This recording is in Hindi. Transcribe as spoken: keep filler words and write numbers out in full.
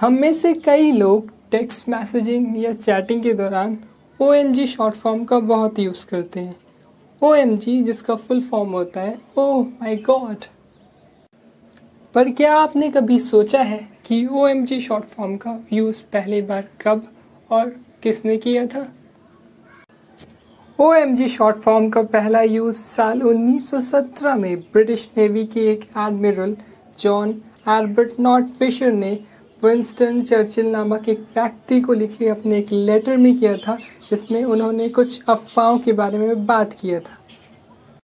हम में से कई लोग टेक्स्ट मैसेजिंग या चैटिंग के दौरान O M G short form का बहुत यूज़ करते हैं। ओ एम जी जिसका फुल फॉर्म होता है ओह माय गॉड। पर क्या आपने कभी सोचा है कि O M G short form का यूज़ पहली बार कब और किसने किया था? O M G short form का पहला यूज़ साल उन्नीस सौ सत्रह में ब्रिटिश नेवी के एक एडमिरल जॉन आर्बटनॉट फिशर ने विंस्टन चर्चिल नामक एक व्यक्ति को लिखे अपने एक लेटर में किया था, जिसमें उन्होंने कुछ अफवाहों के बारे में बात किया था।